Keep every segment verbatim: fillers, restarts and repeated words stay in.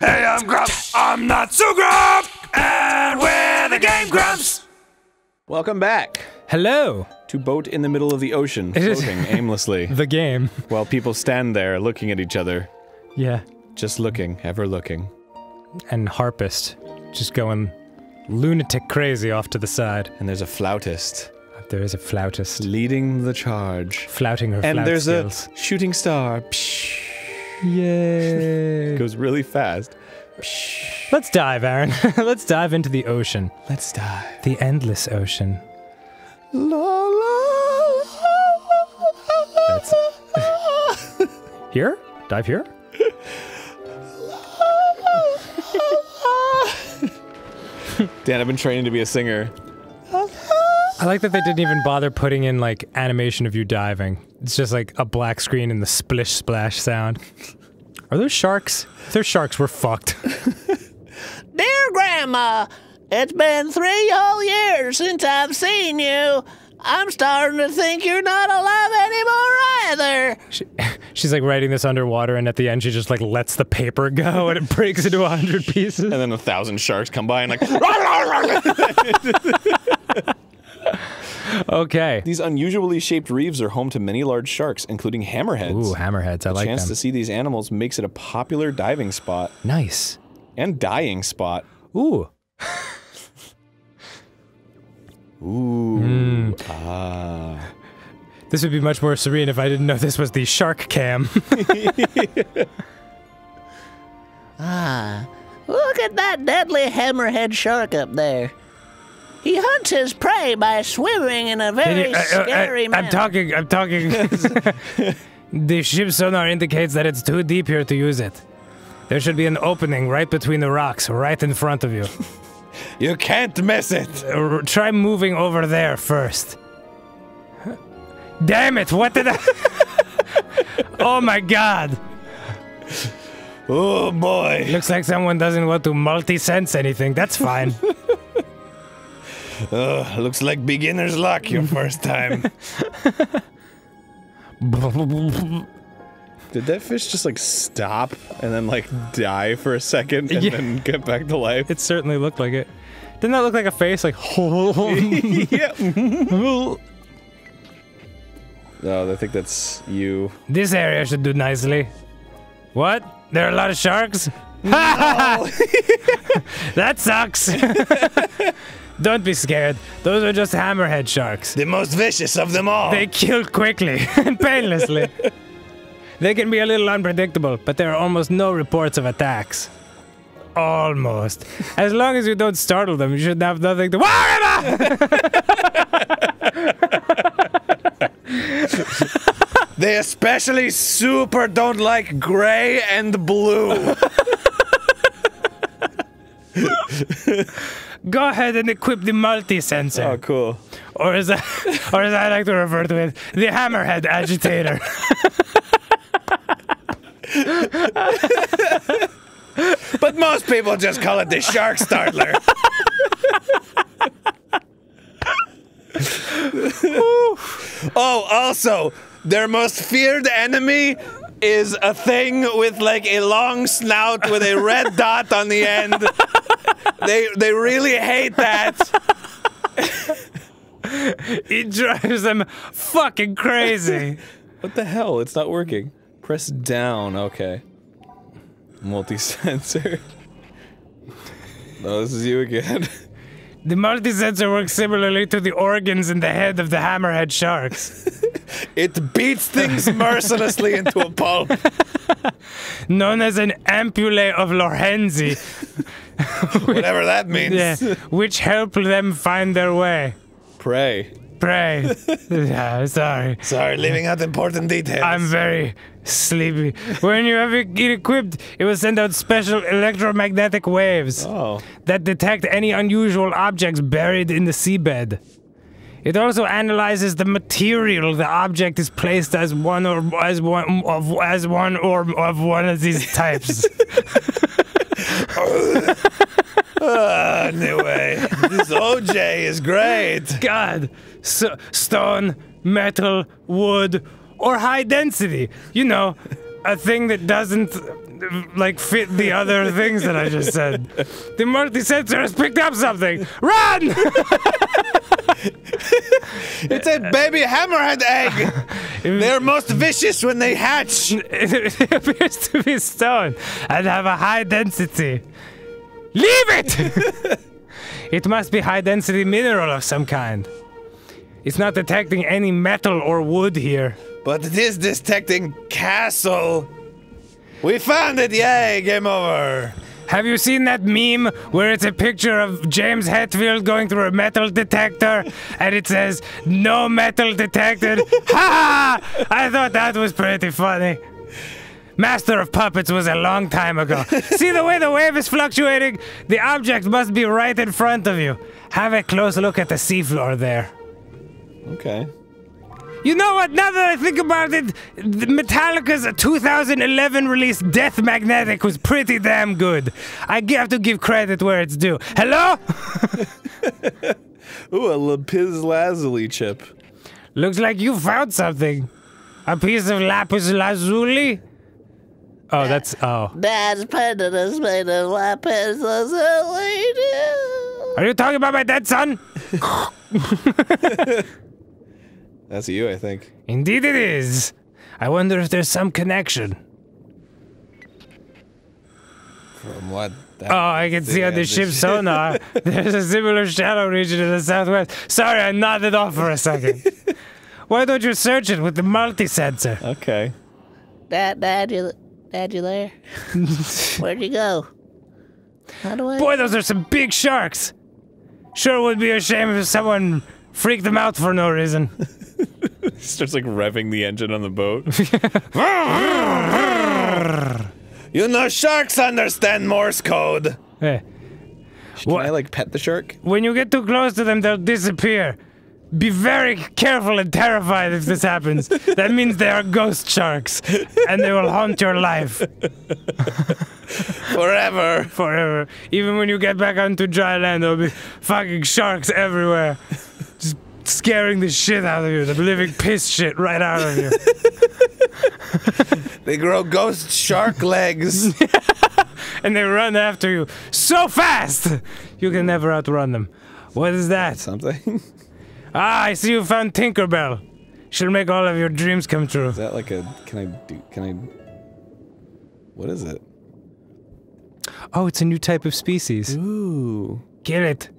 Hey, I'm Grumps. I'm not so Grump, and we're the Game Grumps. Welcome back. Hello. To boat in the middle of the ocean, floating aimlessly. The game. While people stand there looking at each other. Yeah. Just looking, ever looking. And Harpist, just going lunatic crazy off to the side. And there's a flautist. There is a flautist. Leading the charge. Flouting her flaut skills. And there's a shooting star. Psh. Yay. It goes really fast. Psh. Let's dive, Aaron. Let's dive into the ocean. Let's dive. The endless ocean. La, la, that's it. Here? Dive here? Dan, I've been training to be a singer. I like that they didn't even bother putting in, like, animation of you diving. It's just, like, a black screen and the splish-splash sound. Are those sharks? If they're sharks, we're fucked. Dear Grandma, it's been three whole years since I've seen you. I'm starting to think you're not alive anymore either. She, she's, like, writing this underwater, and at the end she just, like, lets the paper go, and it breaks into a hundred pieces. And then a thousand sharks come by and, like... Okay. These unusually shaped reefs are home to many large sharks, including hammerheads. Ooh, hammerheads. I like them. The chance to see these animals makes it a popular diving spot. Nice. And dying spot. Ooh. Ooh. Mm. Ah. This would be much more serene if I didn't know this was the shark cam. Ah. Look at that deadly hammerhead shark up there. He hunts his prey by swimming in a very uh, scary uh, uh, manner. I'm talking, I'm talking. The ship's sonar indicates that it's too deep here to use it. There should be an opening right between the rocks, right in front of you. You can't miss it! Uh, try moving over there first. Damn it, what did I... Oh my god! Oh boy! Looks like someone doesn't want to multi-sense anything, that's fine. Uh, looks like beginner's luck your first time. Did that fish just, like, stop and then, like, die for a second and yeah. then get back to life? It certainly looked like it. Didn't that look like a face? Like, yeah. Oh, I think that's you. This area should do nicely. What? There are a lot of sharks? No. That sucks. Don't be scared. Those are just hammerhead sharks. The most vicious of them all. They kill quickly and painlessly. They can be a little unpredictable, but there are almost no reports of attacks. Almost. As long as you don't startle them, you should have nothing to worry about! They especially super don't like gray and blue. Go ahead and equip the multi-sensor. Oh, cool. Or as, I, or as I like to refer to it, the hammerhead agitator. But most people just call it the shark startler. Oh, also, their most feared enemy is a thing with, like, a long snout with a red dot on the end. They they really hate that. It drives them fucking crazy. What the hell? It's not working. Press down. Okay. Multi-sensor. Oh, this is you again. The multi-sensor works similarly to the organs in the head of the hammerhead sharks. It beats things mercilessly into a pulp. Known as an ampulla of Lorenzini. Whatever that means. Yeah, which help them find their way. Pray. Pray. Yeah, sorry. Sorry, leaving out important details. I'm very sleepy. When you have it equipped, it will send out special electromagnetic waves oh. that detect any unusual objects buried in the seabed. It also analyzes the material the object is placed as one or as one of as one or of one of these types. uh, anyway, this O J is great. God, so, stone, metal, wood, or high density. You know, a thing that doesn't like fit the other things that I just said. The multi-sensor has picked up something. Run! It said baby hammerhead egg. They're most vicious when they hatch. It appears to be stone and have a high density. Leave it! It must be high density mineral of some kind. It's not detecting any metal or wood here. But it is detecting castle. We found it, yay, game over. Have you seen that meme where it's a picture of James Hetfield going through a metal detector and it says, no metal detected? Ha ha! I thought that was pretty funny. Master of Puppets was a long time ago. See the way the wave is fluctuating? The object must be right in front of you. Have a close look at the seafloor there. Okay. You know what? Now that I think about it, Metallica's two thousand eleven release Death Magnetic was pretty damn good. I have to give credit where it's due. Hello? Ooh, a lapis lazuli chip. Looks like you found something. A piece of lapis lazuli? Oh, that's... oh. Dad's pendant is made of lapis lazuli. Are you talking about my dead son? That's you, I think. Indeed it is. I wonder if there's some connection. From what? That oh, I can see on the ship's sonar. There's a similar shallow region in the southwest. Sorry, I nodded off for a second. Why don't you search it with the multi-sensor? Okay. Dad, Dad, you, Dad, you there? Where'd you go? How do I... Boy, those are some big sharks. Sure would be a shame if someone freaked them out for no reason. Starts like revving the engine on the boat. You know, sharks understand Morse code. Hey. Can well, I like pet the shark? When you get too close to them, they'll disappear. Be very careful and terrified if this happens. That means they are ghost sharks, and they will haunt your life. Forever. Forever. Even when you get back onto dry land, there'll be fucking sharks everywhere. Just scaring the shit out of you. The living piss shit right out of you. They grow ghost shark legs. And they run after you so fast, you can never outrun them. What is that? Something. Ah, I see you found Tinkerbell. She'll make all of your dreams come true. Is that like a... can I do... can I... what is it? Oh, it's a new type of species. Ooh. Kill it.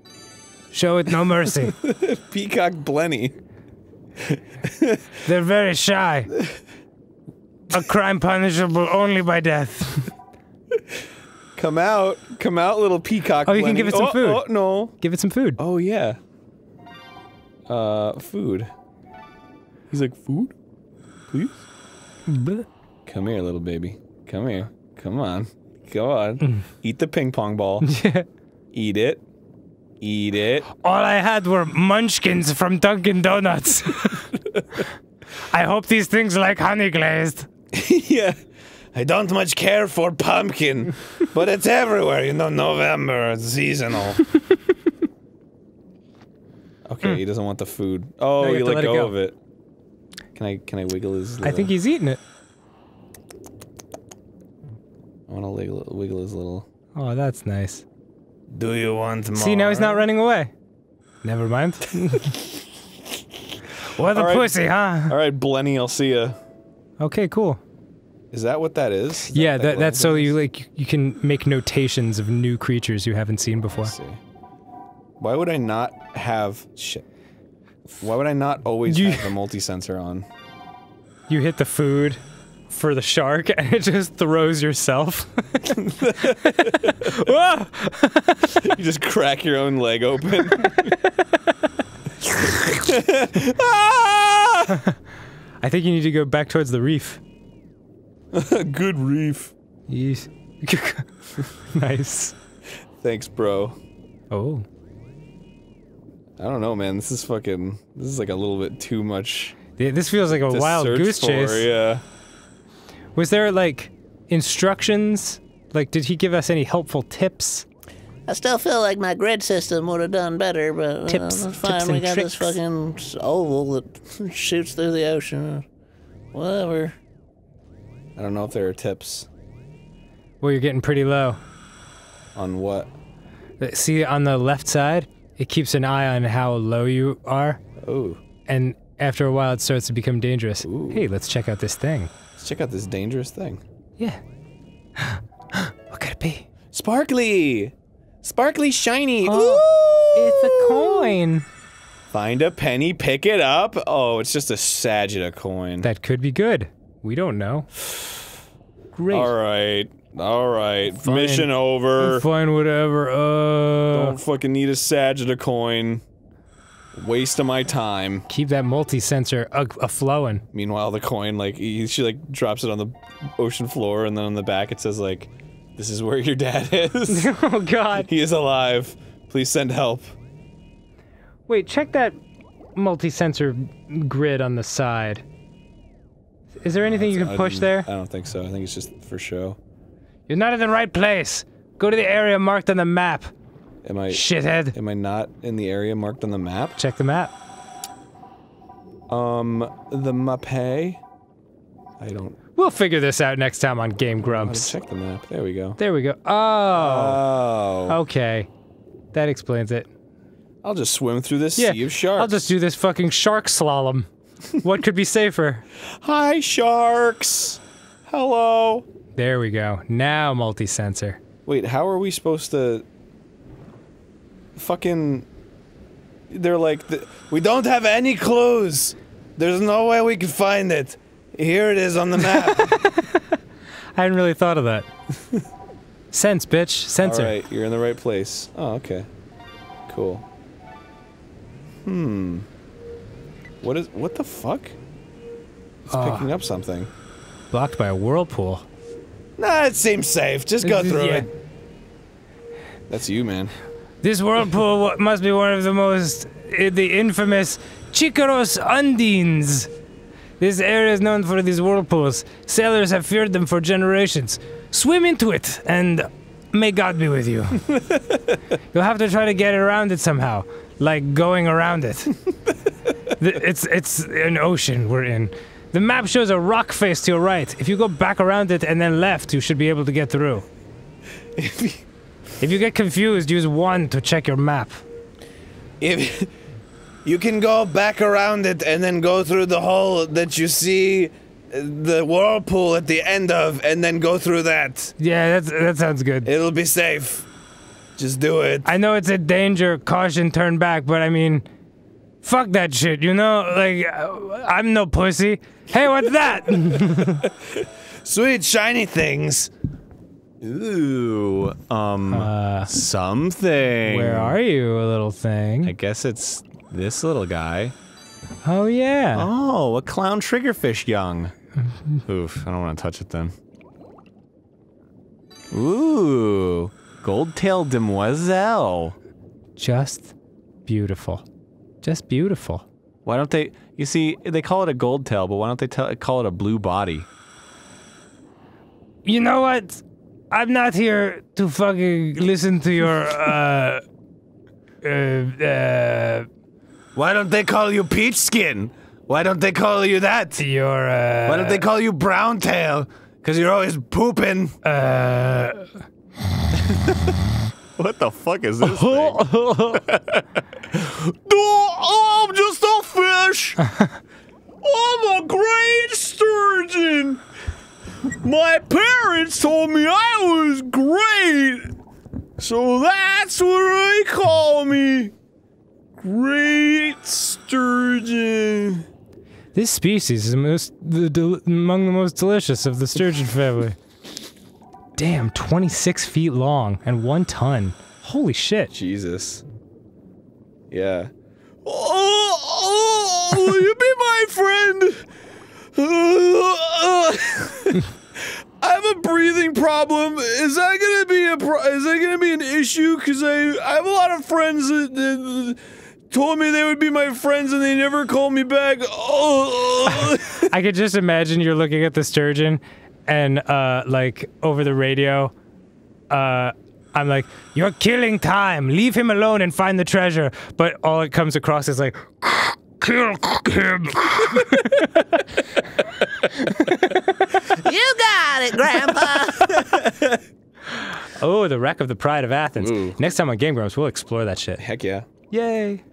Show it no mercy. Peacock Blenny. They're very shy. A crime punishable only by death. Come out. Come out, little Peacock Blenny. Oh, you can give it some oh, food. Oh, no. Give it some food. Oh, yeah. Uh, food. He's like, food? Please? Bleh. Come here, little baby. Come here. Come on. Go on. Mm. Eat the ping pong ball. Yeah. Eat it. Eat it. All I had were munchkins from Dunkin' Donuts. I hope these things like honey glazed. Yeah. I don't much care for pumpkin, but it's everywhere. You know, November, it's seasonal. Okay, mm. He doesn't want the food. Oh, no, you, you let, let go, go of it. Can I can I wiggle his? Little... I think he's eating it. I want to wiggle, wiggle his little. Oh, that's nice. Do you want more? See, now he's not running away. Never mind. What a right. pussy, huh? All right, Blenny, I'll see ya. Okay, cool. Is that what that is? is yeah, that, that that's so you like you can make notations of new creatures you haven't seen before. I see. Why would I not have shit? Why would I not always you, have the multi-sensor on? You hit the food for the shark and it just throws yourself. Whoa! You just crack your own leg open. Ah! I think you need to go back towards the reef. Good reef. Yes. Nice. Thanks, bro. Oh. I don't know, man. This is fucking. This is like a little bit too much. Yeah, this feels like a wild goose chase. Yeah. Was there like instructions? Like, did he give us any helpful tips? I still feel like my grid system would have done better, but tips, uh, it's fine. Tips and we got tricks. This fucking oval that shoots through the ocean. Whatever. I don't know if there are tips. Well, you're getting pretty low. On what? See, on the left side, it keeps an eye on how low you are. Oh. And after a while, it starts to become dangerous. Ooh. Hey, let's check out this thing. Let's check out this dangerous thing. Yeah. What could it be? Sparkly! Sparkly shiny! Oh, ooh! It's a coin! Find a penny, pick it up! Oh, it's just a Sagitta coin. That could be good. We don't know. Great. Alright. Alright. Mission over. Fine, whatever. Uh... Don't fucking need a Sagitta coin. Waste of my time. Keep that multi-sensor a-flowing. Meanwhile, the coin, like, he, she, like, drops it on the ocean floor, and then on the back it says, like, this is where your dad is. Oh, God. He is alive. Please send help. Wait, check that multi-sensor grid on the side. Is there anything you can push there? I don't think so. I think it's just for show. You're not in the right place. Go to the area marked on the map. Am I- Shithead! Am I not in the area marked on the map? Check the map. Um, the map-ay? I don't- We'll figure this out next time on Game Grumps. Check the map, there we go. There we go. Oh! Oh. Okay. That explains it. I'll just swim through this yeah, sea of sharks. I'll just do this fucking shark slalom. What could be safer? Hi, sharks! Hello! There we go. Now multi-sensor. Wait, how are we supposed to- Fucking... They're like, the, we don't have any clues! There's no way we can find it! Here it is on the map! I hadn't really thought of that. Sense, bitch. Sensor. Alright, you're in the right place. Oh, okay. Cool. Hmm. What is- what the fuck? It's uh, picking up something. Blocked by a whirlpool. Nah, it seems safe. Just go through yeah. it. That's you, man. This whirlpool must be one of the most, uh, the infamous Chikoros Undines. This area is known for these whirlpools. Sailors have feared them for generations. Swim into it, and may God be with you. You'll have to try to get around it somehow, like going around it. the, it's it's an ocean we're in. The map shows a rock face to your right. If you go back around it and then left, you should be able to get through. If you get confused, use one to check your map. If you can go back around it and then go through the hole that you see the whirlpool at the end of, and then go through that. Yeah, that's, that sounds good. It'll be safe. Just do it. I know it's a danger, caution, turn back, but I mean... Fuck that shit, you know? Like, I'm no pussy. Hey, what's that? Sweet, shiny things. Ooh, um, uh, something. Where are you, little thing? I guess it's this little guy. Oh, yeah. Oh, a clown triggerfish young. Oof, I don't want to touch it then. Ooh, gold tail demoiselle. Just beautiful. Just beautiful. Why don't they, you see, they call it a gold tail, but why don't they tell, call it a blue body? You know what? I'm not here to fucking listen to your, uh, uh, uh... Why don't they call you peach skin? Why don't they call you that? Your, uh... Why don't they call you brown tail? Cause you're always pooping. Uh... What the fuck is this thing? Oh, I'm just a fish! I'm a great sturgeon! My parents told me I was great, so that's what they call me. Great Sturgeon. This species is most, the, del, among the most delicious of the sturgeon family. Damn, twenty-six feet long and one ton. Holy shit. Jesus. Yeah. Oh, oh, oh will you be my friend? I have a breathing problem. Is that gonna be a pro is that gonna be an issue? Cause I I have a lot of friends that, that, that told me they would be my friends and they never called me back. Oh. I could just imagine you're looking at the sturgeon, and uh, like over the radio, uh, I'm like, "You're killing time. Leave him alone and find the treasure." But all it comes across is like. Kill him. You got it, Grandpa. Oh, the wreck of the Pride of Athens. Ooh. Next time on Game Grumps, we'll explore that shit. Heck yeah. Yay.